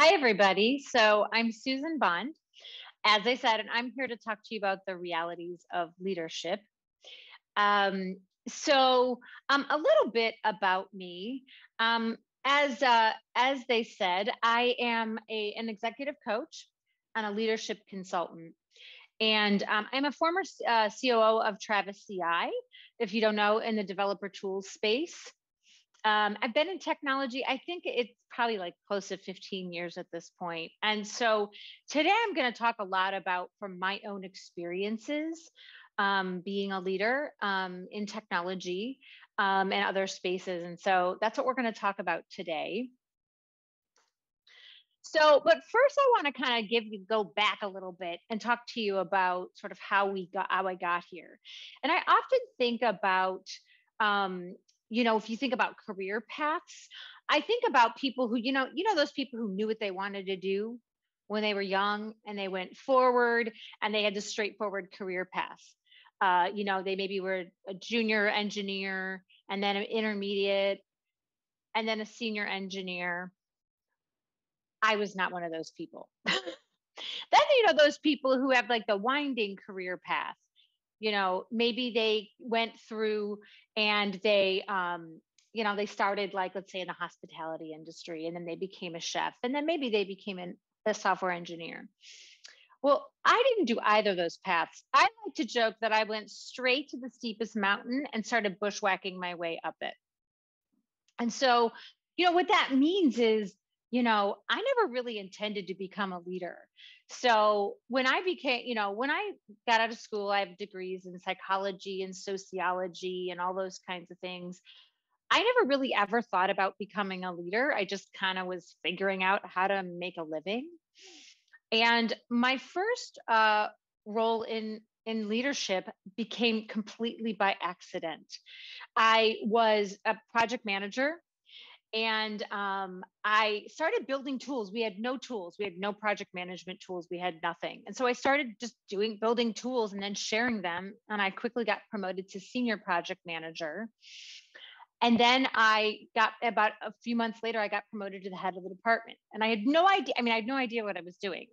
Hi, everybody. So I'm Suzan Bond, as I said, and I'm here to talk to you about the realities of leadership. A little bit about me. As they said, I am an executive coach and a leadership consultant. And I'm a former COO of Travis CI, if you don't know, in the developer tools space. I've been in technology, I think it's probably like close to 15 years at this point. And so today I'm going to talk a lot about from my own experiences, being a leader in technology and other spaces. And so that's what we're going to talk about today. So, but first I want to kind of go back a little bit and talk to you about sort of how I got here. And I often think about, you know, if you think about career paths, I think about people who, you know, those people who knew what they wanted to do when they were young and they went forward and they had the straightforward career path. You know, they maybe were a junior engineer and then an intermediate and then a senior engineer. I was not one of those people. Then, you know, those people who have like the winding career path. You know, maybe they went through and they, you know, they started like, let's say in the hospitality industry, and then they became a chef, and then maybe they became a software engineer. Well, I didn't do either of those paths. I like to joke that I went straight to the steepest mountain and started bushwhacking my way up it. And so, you know, what that means is, you know, I never really intended to become a leader. So when I became, you know, when I got out of school, I have degrees in psychology and sociology and all those kinds of things. I never really ever thought about becoming a leader. I just kind of was figuring out how to make a living. And my first role in leadership became completely by accident. I was a project manager. And I started building tools. We had no tools. We had no project management tools. We had nothing. And so I started just building tools and then sharing them. And I quickly got promoted to senior project manager. And then about a few months later, I got promoted to the head of the department. And I had no idea. I had no idea what I was doing.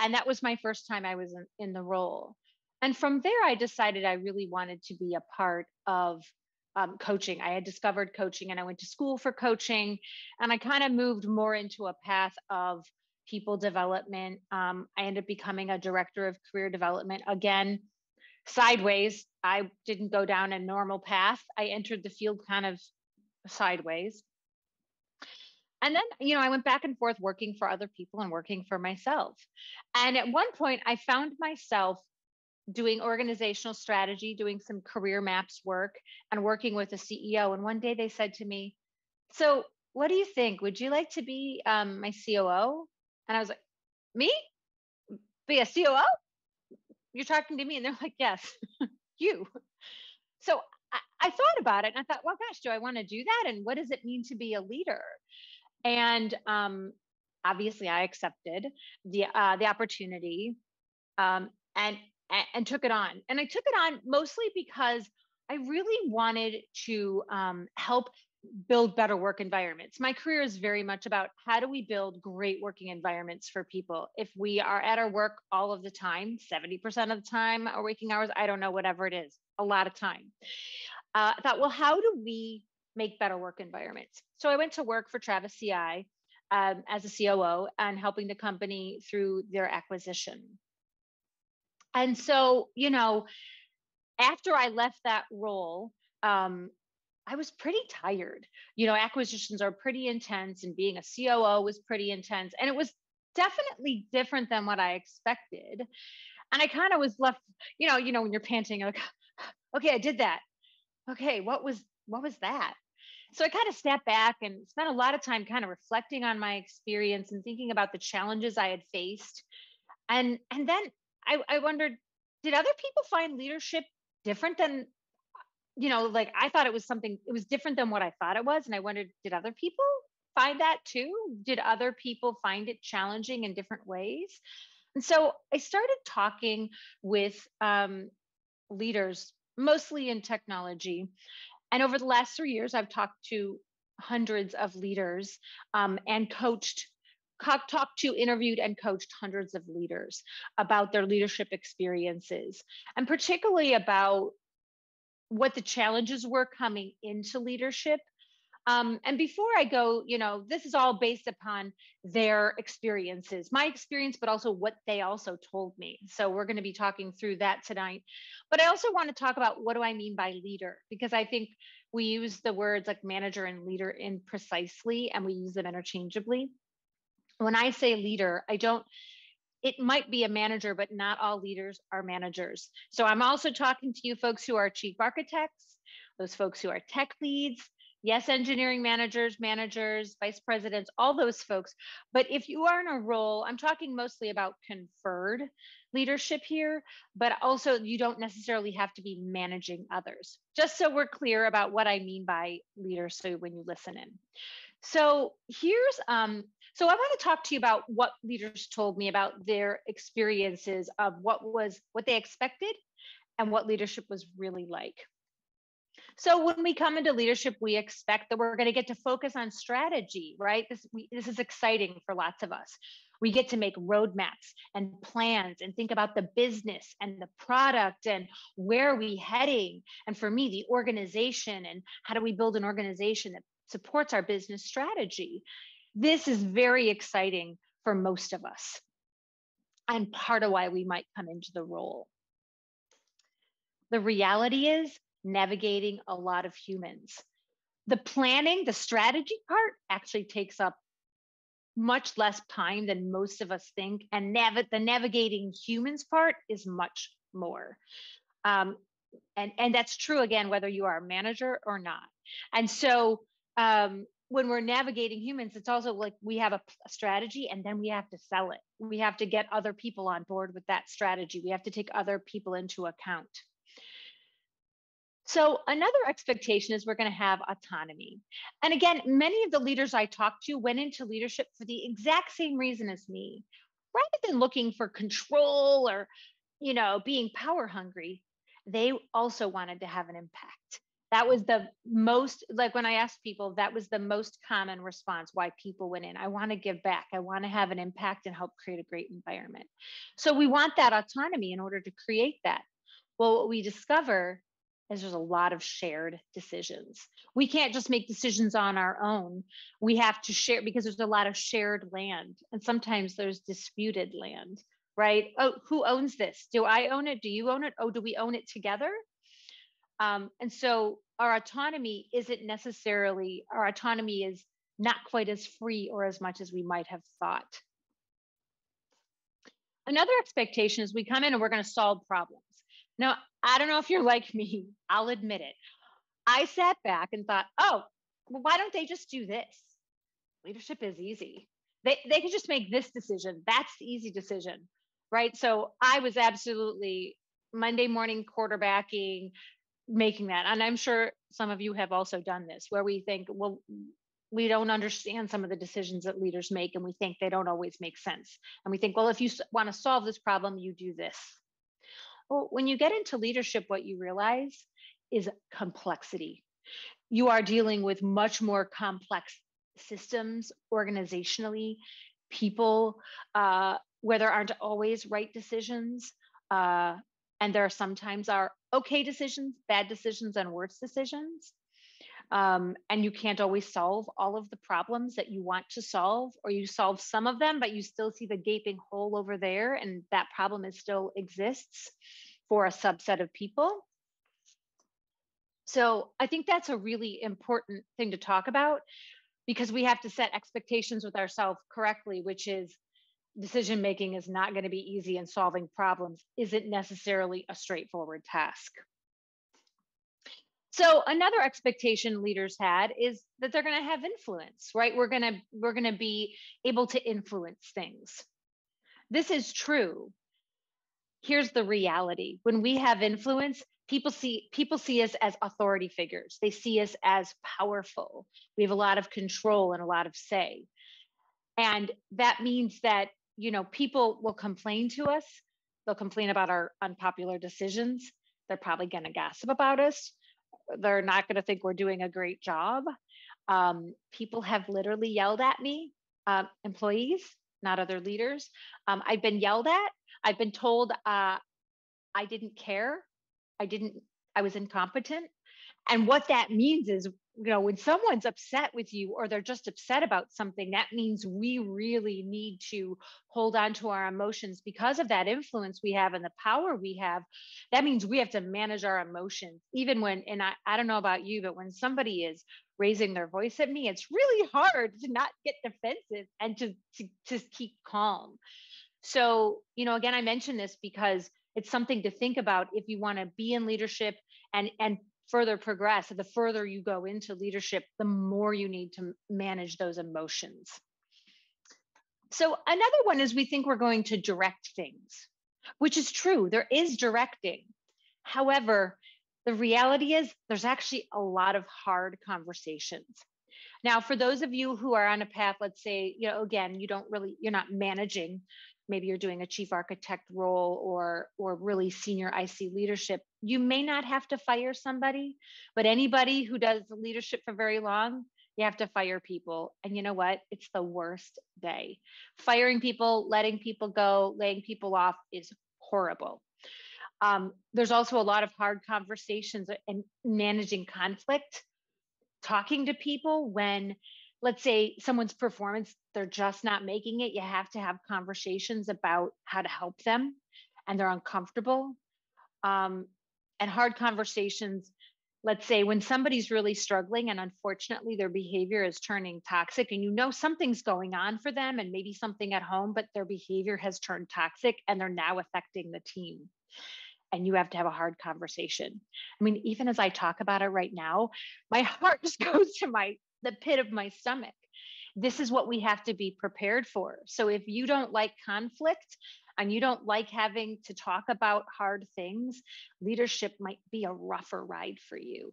And that was my first time I was in the role. And from there, I decided I really wanted to be a part of coaching. I had discovered coaching and I went to school for coaching, and I kind of moved more into a path of people development. I ended up becoming a director of career development. Again, sideways. I didn't go down a normal path. I entered the field kind of sideways. And then, you know, I went back and forth working for other people and working for myself. And at one point I found myself doing organizational strategy, doing some career maps work and working with a CEO. And one day they said to me, "So what do you think? Would you like to be my COO?" And I was like, "Me? Be a COO? You're talking to me?" And they're like, "Yes, you." So I thought about it and I thought, well, gosh, do I want to do that? And what does it mean to be a leader? And obviously I accepted the opportunity and took it on. And I took it on mostly because I really wanted to help build better work environments. My career is very much about how do we build great working environments for people. If we are at our work all of the time, 70% of the time, our waking hours, I don't know, whatever it is, a lot of time. I thought, well, how do we make better work environments? So I went to work for Travis CI as a COO and helping the company through their acquisition. And so, you know, after I left that role, I was pretty tired. You know, acquisitions are pretty intense, and being a COO was pretty intense. And it was definitely different than what I expected. And I kind of was left, you know, when you're panting, like, okay, I did that. Okay, what was that? So I kind of stepped back and spent a lot of time kind of reflecting on my experience and thinking about the challenges I had faced. And then I wondered, did other people find leadership different than, you know, like I thought it was different than what I thought it was. And I wondered, did other people find that too? Did other people find it challenging in different ways? And so I started talking with leaders, mostly in technology. And over the last 3 years, I've talked to hundreds of leaders and talked to, interviewed, and coached hundreds of leaders about their leadership experiences, and particularly about what the challenges were coming into leadership. And before I go, you know, this is all based upon their experiences, my experience, but also what they also told me. So we're going to be talking through that tonight. But I also want to talk about what do I mean by leader, because I think we use the words like manager and leader imprecisely, and we use them interchangeably. When I say leader, it might be a manager, but not all leaders are managers. So I'm also talking to you folks who are chief architects, those folks who are tech leads, yes, engineering managers, vice presidents, all those folks. But if you are in a role, I'm talking mostly about conferred leadership here, but also you don't necessarily have to be managing others, just so we're clear about what I mean by leader, so when you listen in. So here's, so I want to talk to you about what leaders told me about their experiences of what they expected and what leadership was really like. So when we come into leadership, we expect that we're going to get to focus on strategy, right? This is exciting for lots of us. We get to make roadmaps and plans and think about the business and the product and where are we heading? And for me, the organization and how do we build an organization that supports our business strategy? This is very exciting for most of us, and part of why we might come into the role. The reality is, navigating a lot of humans. The planning, the strategy part actually takes up much less time than most of us think, and the navigating humans part is much more. And that's true, again, whether you are a manager or not. And so when we're navigating humans, it's also like we have a strategy and then we have to sell it. We have to get other people on board with that strategy. We have to take other people into account. So another expectation is we're going to have autonomy. And again, many of the leaders I talked to went into leadership for the exact same reason as me. Rather than looking for control or, you know, being power hungry, they also wanted to have an impact. That was the most, like when I asked people, that was the most common response why people went in. I want to give back. I want to have an impact and help create a great environment. So we want that autonomy in order to create that. Well, what we discover is there's a lot of shared decisions. We can't just make decisions on our own. We have to share, because there's a lot of shared land, and sometimes there's disputed land, right? Oh, who owns this? Do I own it? Do you own it? Oh, do we own it together? And so our autonomy is not quite as free or as much as we might have thought. Another expectation is we come in and we're gonna solve problems. Now, I don't know if you're like me, I'll admit it. I sat back and thought, oh, well, why don't they just do this? Leadership is easy. They can just make this decision. That's the easy decision, right? So I was absolutely Monday morning quarterbacking, making that. And I'm sure some of you have also done this, where we think, well, we don't understand some of the decisions that leaders make, and we think they don't always make sense. And we think, well, if you want to solve this problem, you do this. Well, when you get into leadership, what you realize is complexity. You are dealing with much more complex systems organizationally, people where there aren't always right decisions, and there sometimes are okay decisions, bad decisions, and worse decisions. And you can't always solve all of the problems that you want to solve, or you solve some of them, but you still see the gaping hole over there, and that problem still exists for a subset of people. So I think that's a really important thing to talk about, because we have to set expectations with ourselves correctly, which is decision-making is not going to be easy, and solving problems isn't necessarily a straightforward task. So another expectation leaders had is that they're going to have influence, right? We're going to be able to influence things. This is true. Here's the reality. When we have influence, people see us as authority figures. They see us as powerful. We have a lot of control and a lot of say. And that means that, you know, people will complain to us. They'll complain about our unpopular decisions. They're probably going to gossip about us. They're not going to think we're doing a great job. People have literally yelled at me, employees, not other leaders. I've been yelled at. I've been told I didn't care. I was incompetent. And what that means is, when someone's upset with you or they're just upset about something, that means we really need to hold on to our emotions because of that influence we have and the power we have. That means we have to manage our emotions, even when, and I don't know about you, but when somebody is raising their voice at me, it's really hard to not get defensive and to keep calm. So, again, I mention this because it's something to think about if you want to be in leadership and further progress. The further you go into leadership, the more you need to manage those emotions. So another one is we think we're going to direct things, which is true. There is directing. However, the reality is there's actually a lot of hard conversations. Now, for those of you who are on a path, let's say, again, you're not managing, maybe you're doing a chief architect role or really senior IC leadership, you may not have to fire somebody, but anybody who does leadership for very long, you have to fire people. And you know what? It's the worst day. Firing people, letting people go, laying people off is horrible. There's also a lot of hard conversations and managing conflict, talking to people when, let's say, someone's performance, they're just not making it. You have to have conversations about how to help them, and they're uncomfortable. And hard conversations, let's say, when somebody's really struggling and unfortunately their behavior is turning toxic, and something's going on for them and maybe something at home, but their behavior has turned toxic and they're now affecting the team. And you have to have a hard conversation. I mean, even as I talk about it right now, my heart just goes to the pit of my stomach. This is what we have to be prepared for. So if you don't like conflict and you don't like having to talk about hard things, leadership might be a rougher ride for you.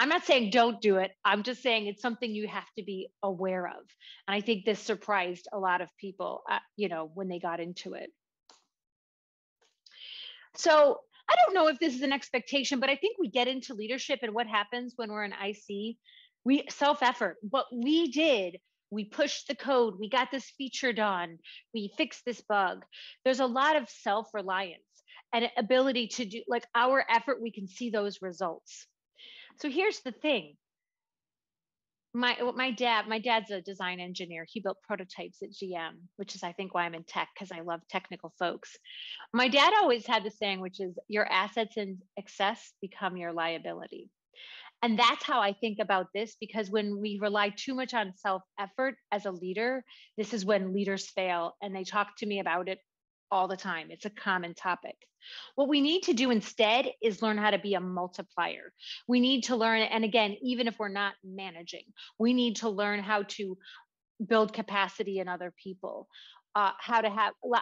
I'm not saying don't do it. I'm just saying it's something you have to be aware of. And I think this surprised a lot of people, when they got into it. So I don't know if this is an expectation, but I think we get into leadership and what happens when we're in IC. We self-effort, what we did, we pushed the code, we got this feature done, we fixed this bug. There's a lot of self-reliance and ability to do, like our effort, we can see those results. So here's the thing. My dad's a design engineer. He built prototypes at GM, which is I think why I'm in tech, because I love technical folks. My dad always had this saying, which is your assets in excess become your liability. And that's how I think about this, because when we rely too much on self-effort as a leader, this is when leaders fail, and they talk to me about it all the time. It's a common topic. What we need to do instead is learn how to be a multiplier. We need to learn, and again, even if we're not managing, we need to learn how to build capacity in other people. How to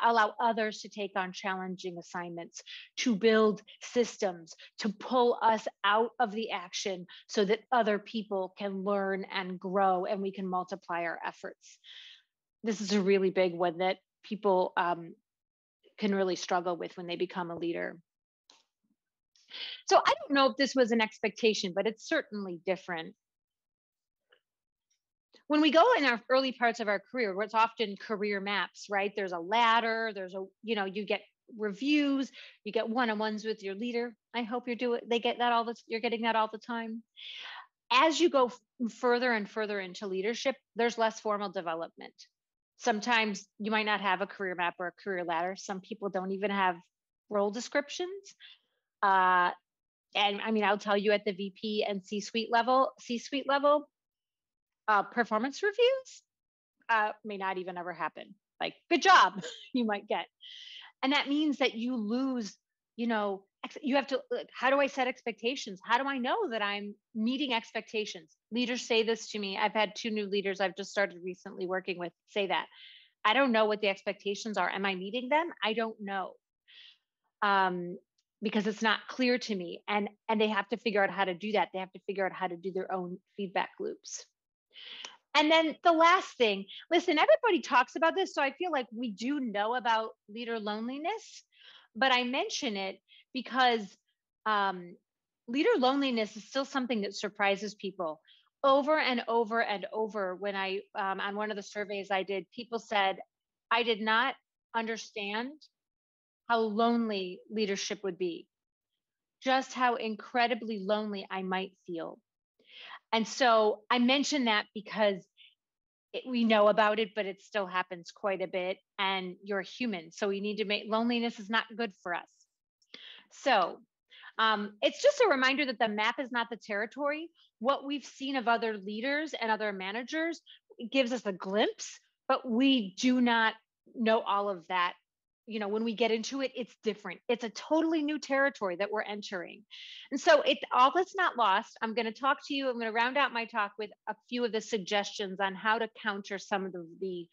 allow others to take on challenging assignments, to build systems, to pull us out of the action so that other people can learn and grow and we can multiply our efforts. This is a really big one that people can really struggle with when they become a leader. So I don't know if this was an expectation, but it's certainly different. When we go in our early parts of our career, it's often career maps, right? There's a ladder, you get reviews, you get one-on-ones with your leader. I hope you're getting that all the time. As you go further and further into leadership, there's less formal development. Sometimes you might not have a career map or a career ladder. Some people don't even have role descriptions. And I mean, I'll tell you at the VP and C-suite level, performance reviews may not even ever happen. Like, good job, you might get. And that means that you lose, you have to, how do I set expectations? How do I know that I'm meeting expectations? Leaders say this to me. I've had two new leaders I've just started recently working with say that. I don't know what the expectations are. Am I meeting them? I don't know. Because it's not clear to me. And they have to figure out how to do that. They have to figure out how to do their own feedback loops. And then the last thing, listen, everybody talks about this. So I feel like we do know about leader loneliness, but I mention it because leader loneliness is still something that surprises people. over and over and over when I, on one of the surveys I did, people said, I did not understand how lonely leadership would be, just how incredibly lonely I might feel. And so I mention that because we know about it, but it still happens quite a bit, and you're human. So we need to make, loneliness is not good for us. So it's just a reminder that the map is not the territory. What we've seen of other leaders and other managers gives us a glimpse, but we do not know all of that. You know, when we get into it, it's different. It's a totally new territory that we're entering. And so all that's not lost. I'm going to talk to you. I'm going to round out my talk with a few of the suggestions on how to counter some of the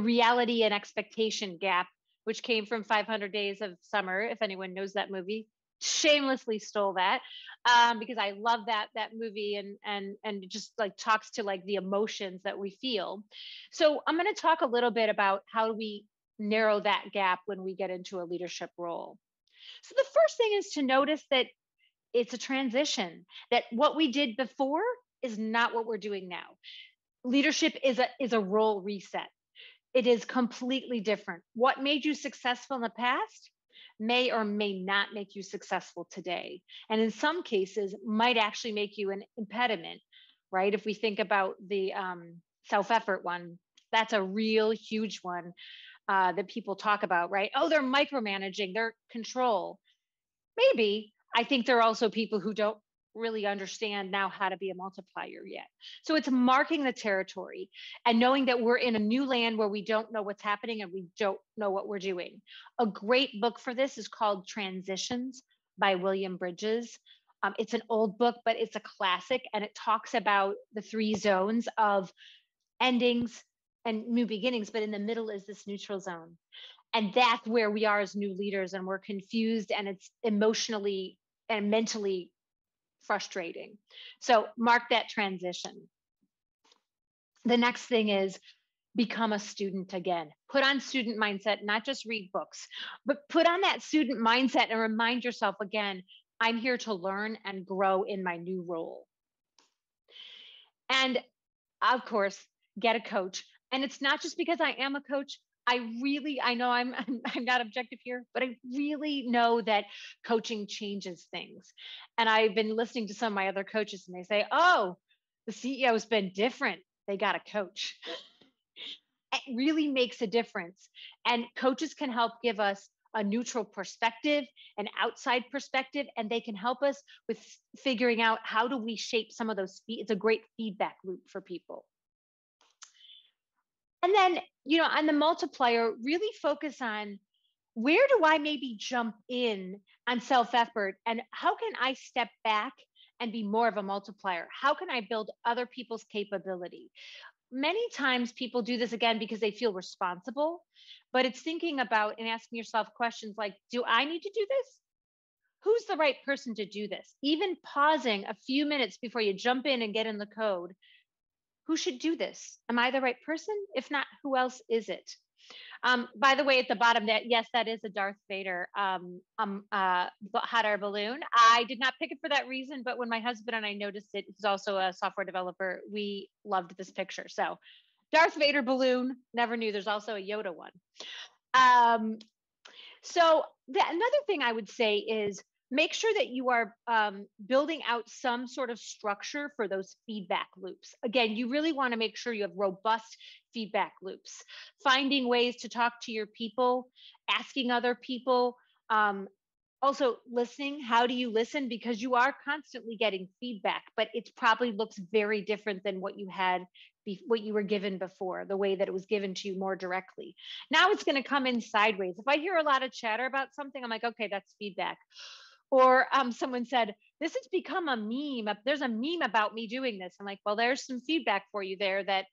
reality and expectation gap, which came from 500 Days of Summer, if anyone knows that movie. Shamelessly stole that because I love that movie and just like talks to like the emotions that we feel. So I'm going to talk a little bit about how do we narrow that gap when we get into a leadership role. So the first thing is to notice that it's a transition, that what we did before is not what we're doing now. Leadership is a role reset. It is completely different. What made you successful in the past may or may not make you successful today. And in some cases might actually make you an impediment, right? If we think about the self-effort one, that's a real huge one that people talk about, right? Oh, they're micromanaging, they're control. Maybe. I think there are also people who don't really understand now how to be a multiplier yet. So it's marking the territory and knowing that we're in a new land where we don't know what's happening and we don't know what we're doing. A great book for this is called Transitions by William Bridges. It's an old book, but it's a classic, and it talks about the three zones of endings and new beginnings, but in the middle is this neutral zone. And that's where we are as new leaders, and we're confused, and it's emotionally and mentally frustrating. So mark that transition. The next thing is become a student again. Put on student mindset, not just read books, but put on that student mindset and remind yourself again, I'm here to learn and grow in my new role. And of course, get a coach. And it's not just because I am a coach. I know I'm not objective here, but I really know that coaching changes things. And I've been listening to some of my other coaches and they say, oh, the CEO has been different. They got a coach. It really makes a difference. And coaches can help give us a neutral perspective, an outside perspective, and they can help us with figuring out how do we shape some of those. It's a great feedback loop for people. And then, you know, on the multiplier, really focus on where do I maybe jump in on self-effort and how can I step back and be more of a multiplier? How can I build other people's capability? Many times people do this again because they feel responsible, but it's thinking about and asking yourself questions like, do I need to do this? Who's the right person to do this? Even pausing a few minutes before you jump in and get in the code. Who should do this? Am I the right person? If not, who else is it? By the way, at the bottom, yes, that is a Darth Vader hot air balloon. I did not pick it for that reason, but when my husband and I noticed it, he's also a software developer, we loved this picture. So Darth Vader balloon, never knew. There's also a Yoda one. Another thing I would say is make sure that you are building out some sort of structure for those feedback loops. Again, you really want to make sure you have robust feedback loops, finding ways to talk to your people, asking other people, also listening. How do you listen? Because you are constantly getting feedback, but it probably looks very different than what you had, what you were given before, the way that it was given to you more directly. Now it's going to come in sideways. If I hear a lot of chatter about something, I'm like, okay, that's feedback. Or someone said, this has become a meme. There's a meme about me doing this. I'm like, well, there's some feedback for you there that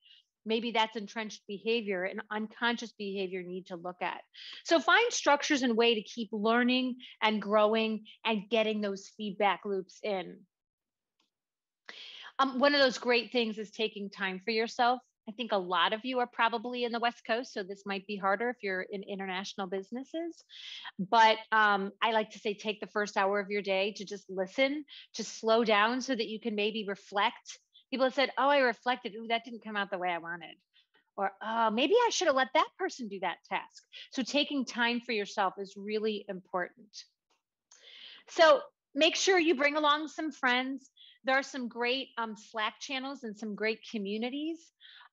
maybe that's entrenched behavior and unconscious behavior you need to look at. So find structures and way to keep learning and growing and getting those feedback loops in. One of those great things is taking time for yourself. I think a lot of you are probably in the West Coast, so this might be harder if you're in international businesses. But I like to say, take the first hour of your day to just listen, to slow down so that you can maybe reflect, People have said, oh, I reflected, ooh, that didn't come out the way I wanted. Or, oh, maybe I should have let that person do that task. So taking time for yourself is really important. So make sure you bring along some friends. There are some great Slack channels and some great communities.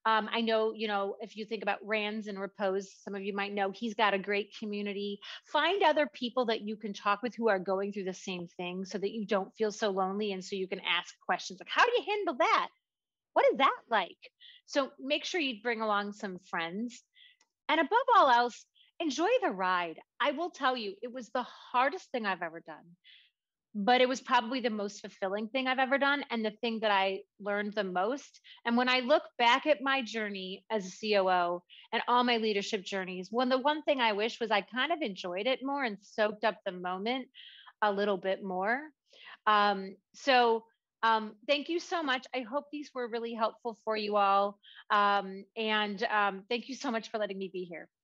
I know, you know, if you think about Rands in Repose, some of you might know he's got a great community. Find other people that you can talk with who are going through the same thing so that you don't feel so lonely, and so you can ask questions like, how do you handle that? What is that like? So make sure you bring along some friends. And above all else, enjoy the ride. I will tell you, it was the hardest thing I've ever done, but it was probably the most fulfilling thing I've ever done, and the thing that I learned the most. And when I look back at my journey as a COO and all my leadership journeys, the one thing I wish was I kind of enjoyed it more and soaked up the moment a little bit more. Thank you so much. I hope these were really helpful for you all. Thank you so much for letting me be here.